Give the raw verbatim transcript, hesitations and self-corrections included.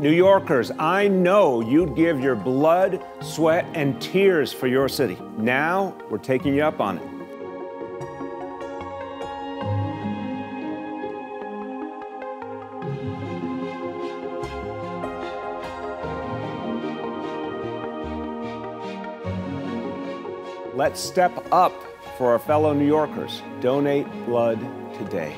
New Yorkers, I know you'd give your blood, sweat, and tears for your city. Now, we're taking you up on it. Let's step up for our fellow New Yorkers. Donate blood today.